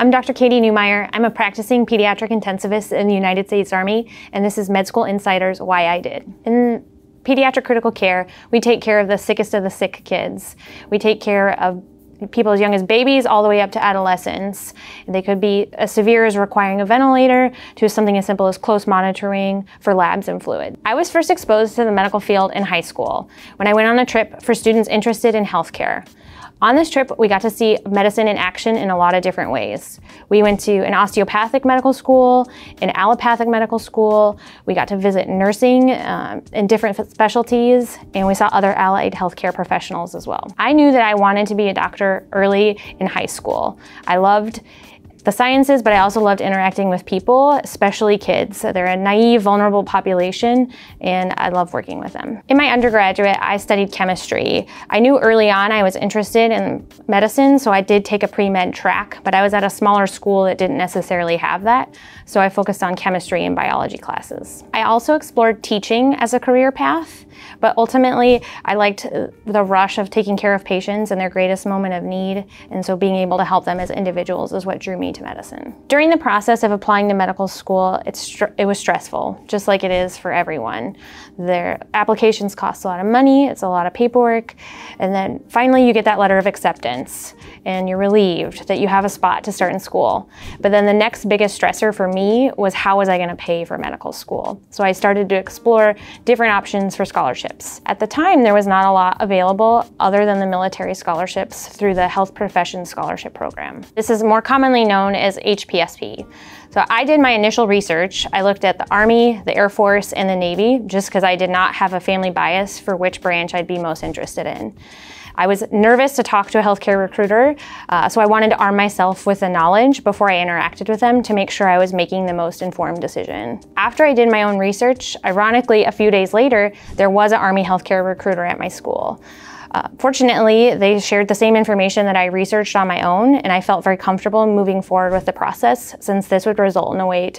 I'm Dr. Katie Neumayer. I'm a practicing pediatric intensivist in the United States Army, and this is Med School Insiders, Why I Did. In pediatric critical care, we take care of the sickest of the sick kids. We take care of people as young as babies all the way up to adolescents. They could be as severe as requiring a ventilator to something as simple as close monitoring for labs and fluid. I was first exposed to the medical field in high school when I went on a trip for students interested in healthcare. On this trip, we got to see medicine in action in a lot of different ways. We went to an osteopathic medical school, an allopathic medical school. We got to visit nursing in different specialties, and we saw other allied healthcare professionals as well. I knew that I wanted to be a doctor early in high school. I loved the sciences, but I also loved interacting with people, especially kids. So they're a naive, vulnerable population, and I love working with them. In my undergraduate, I studied chemistry. I knew early on I was interested in medicine, so I did take a pre-med track, but I was at a smaller school that didn't necessarily have that, so I focused on chemistry and biology classes. I also explored teaching as a career path, but ultimately I liked the rush of taking care of patients in their greatest moment of need, and so being able to help them as individuals is what drew me to medicine. During the process of applying to medical school, it was stressful, just like it is for everyone. Their applications cost a lot of money, it's a lot of paperwork, and then finally you get that letter of acceptance and you're relieved that you have a spot to start in school. But then the next biggest stressor for me was, how was I going to pay for medical school? So I started to explore different options for scholarships. At the time, there was not a lot available other than the military scholarships through the Health Profession Scholarship Program. This is more commonly known as HPSP. So I did my initial research. I looked at the Army, the Air Force, and the Navy, just because I did not have a family bias for which branch I'd be most interested in. I was nervous to talk to a healthcare recruiter, so I wanted to arm myself with the knowledge before I interacted with them to make sure I was making the most informed decision. After I did my own research, ironically, a few days later, there was an Army healthcare recruiter at my school. Fortunately, they shared the same information that I researched on my own, and I felt very comfortable moving forward with the process, since this would result in a way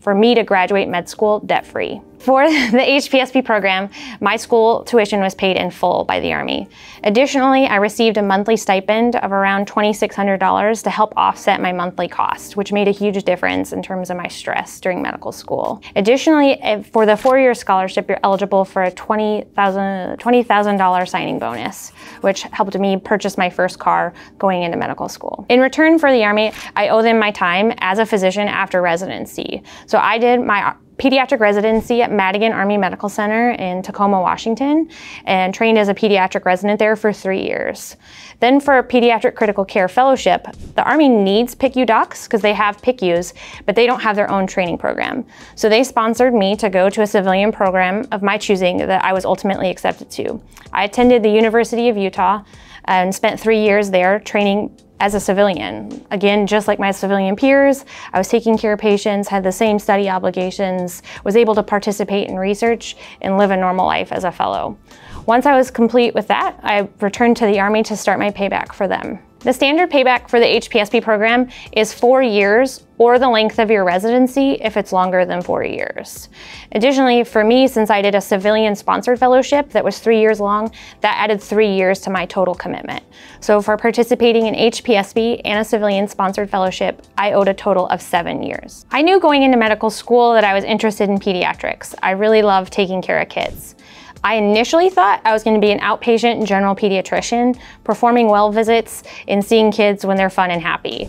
for me to graduate med school debt-free. For the HPSP program, my school tuition was paid in full by the Army. Additionally, I received a monthly stipend of around $2,600 to help offset my monthly cost, which made a huge difference in terms of my stress during medical school. Additionally, for the four-year scholarship, you're eligible for a $20,000 signing bonus, which helped me purchase my first car going into medical school. In return for the Army, I owe them my time as a physician after residency. So I did my pediatric residency at Madigan Army Medical Center in Tacoma, Washington, and trained as a pediatric resident there for 3 years. Then for a pediatric critical care fellowship, the Army needs PICU docs because they have PICUs, but they don't have their own training program. So they sponsored me to go to a civilian program of my choosing that I was ultimately accepted to. I attended the University of Utah and spent 3 years there training as a civilian. Again, just like my civilian peers, I was taking care of patients, had the same study obligations, was able to participate in research, and live a normal life as a fellow. Once I was complete with that, I returned to the Army to start my payback for them. The standard payback for the HPSP program is 4 years or the length of your residency if it's longer than 4 years. Additionally, for me, since I did a civilian-sponsored fellowship that was 3 years long, that added 3 years to my total commitment. So for participating in HPSP and a civilian-sponsored fellowship, I owed a total of 7 years. I knew going into medical school that I was interested in pediatrics. I really love taking care of kids. I initially thought I was going to be an outpatient general pediatrician, performing well visits and seeing kids when they're fun and happy.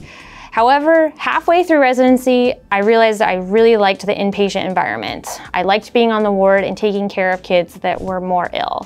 However, halfway through residency, I realized I really liked the inpatient environment. I liked being on the ward and taking care of kids that were more ill.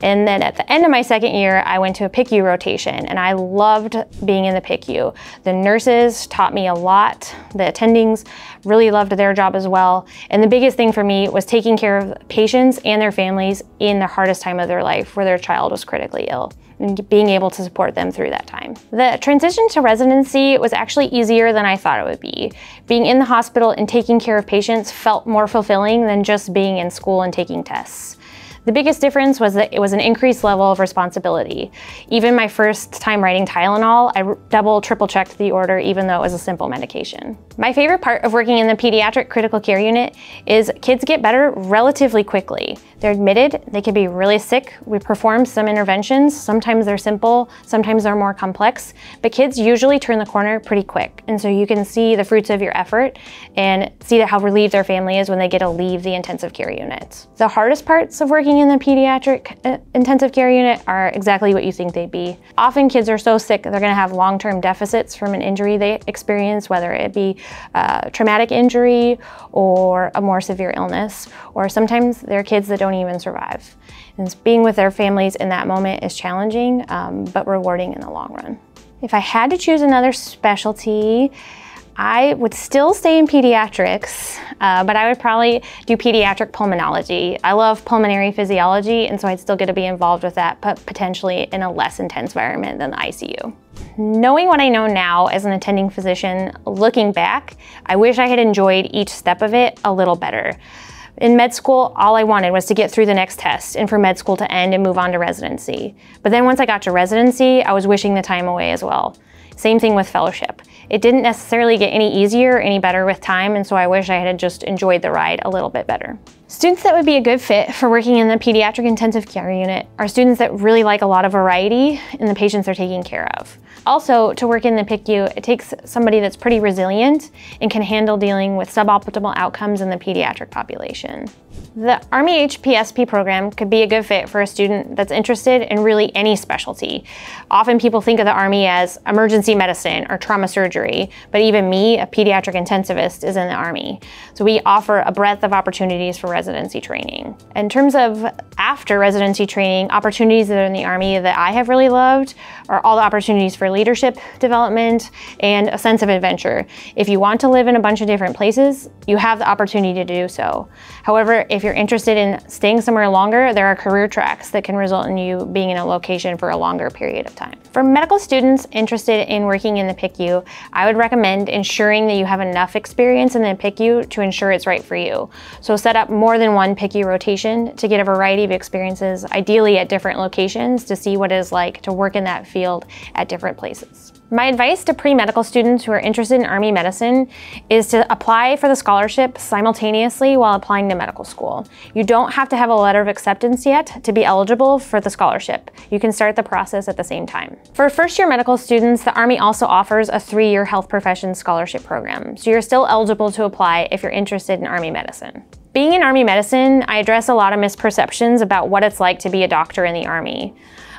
And then at the end of my second year, I went to a PICU rotation, and I loved being in the PICU. The nurses taught me a lot. The attendings really loved their job as well. And the biggest thing for me was taking care of patients and their families in the hardest time of their life, where their child was critically ill, and being able to support them through that time. The transition to residency was actually easier than I thought it would be. Being in the hospital and taking care of patients felt more fulfilling than just being in school and taking tests. The biggest difference was that it was an increased level of responsibility. Even my first time writing Tylenol, I double, triple checked the order even though it was a simple medication. My favorite part of working in the pediatric critical care unit is kids get better relatively quickly. They're admitted, they can be really sick. We perform some interventions. Sometimes they're simple, sometimes they're more complex, but kids usually turn the corner pretty quick. And so you can see the fruits of your effort and see how relieved their family is when they get to leave the intensive care unit. The hardest parts of working in the pediatric intensive care unit are exactly what you think they'd be. Often kids are so sick, they're gonna have long-term deficits from an injury they experience, whether it be a traumatic injury or a more severe illness, or sometimes they're kids that don't even survive. And being with their families in that moment is challenging, but rewarding in the long run. If I had to choose another specialty, I would still stay in pediatrics, but I would probably do pediatric pulmonology. I love pulmonary physiology, and so I'd still get to be involved with that, but potentially in a less intense environment than the ICU. Knowing what I know now as an attending physician, looking back, I wish I had enjoyed each step of it a little better. In med school, all I wanted was to get through the next test and for med school to end and move on to residency. But then once I got to residency, I was wishing the time away as well. Same thing with fellowship. It didn't necessarily get any easier or any better with time, and so I wish I had just enjoyed the ride a little bit better. Students that would be a good fit for working in the pediatric intensive care unit are students that really like a lot of variety in the patients they're taking care of. Also, to work in the PICU, it takes somebody that's pretty resilient and can handle dealing with suboptimal outcomes in the pediatric population. The Army HPSP program could be a good fit for a student that's interested in really any specialty. Often people think of the Army as emergency medicine or trauma surgery, but even me, a pediatric intensivist, is in the Army. So we offer a breadth of opportunities for residency training. In terms of after residency training, opportunities that are in the Army that I have really loved are all the opportunities for leadership development and a sense of adventure. If you want to live in a bunch of different places, you have the opportunity to do so. However, if you're interested in staying somewhere longer, there are career tracks that can result in you being in a location for a longer period of time. For medical students interested in working in the PICU, I would recommend ensuring that you have enough experience in the PICU to ensure it's right for you. So set up more than one PICU rotation to get a variety of experiences, ideally at different locations, to see what it is like to work in that field at different places. My advice to pre-medical students who are interested in Army medicine is to apply for the scholarship simultaneously while applying to medical school. You don't have to have a letter of acceptance yet to be eligible for the scholarship. You can start the process at the same time. For first-year medical students, the Army also offers a 3-year health professions scholarship program, so you're still eligible to apply if you're interested in Army medicine. Being in Army medicine, I address a lot of misperceptions about what it's like to be a doctor in the Army.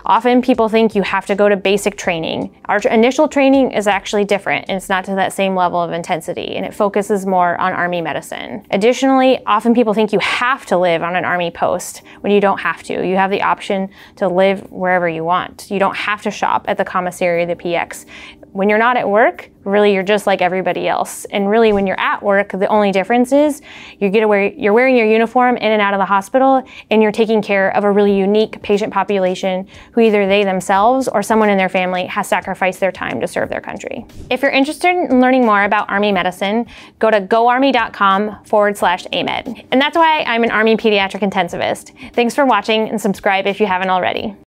Often people think you have to go to basic training. Our initial training is actually different, and it's not to that same level of intensity, and it focuses more on Army medicine. Additionally, often people think you have to live on an Army post when you don't have to. You have the option to live wherever you want. You don't have to shop at the commissary or the PX. When you're not at work, really you're just like everybody else. And really when you're at work, the only difference is you're wearing your uniform in and out of the hospital, and you're taking care of a really unique patient population who either they themselves or someone in their family has sacrificed their time to serve their country. If you're interested in learning more about Army medicine, go to goarmy.com/AMED. And that's why I'm an Army pediatric intensivist. Thanks for watching, and subscribe if you haven't already.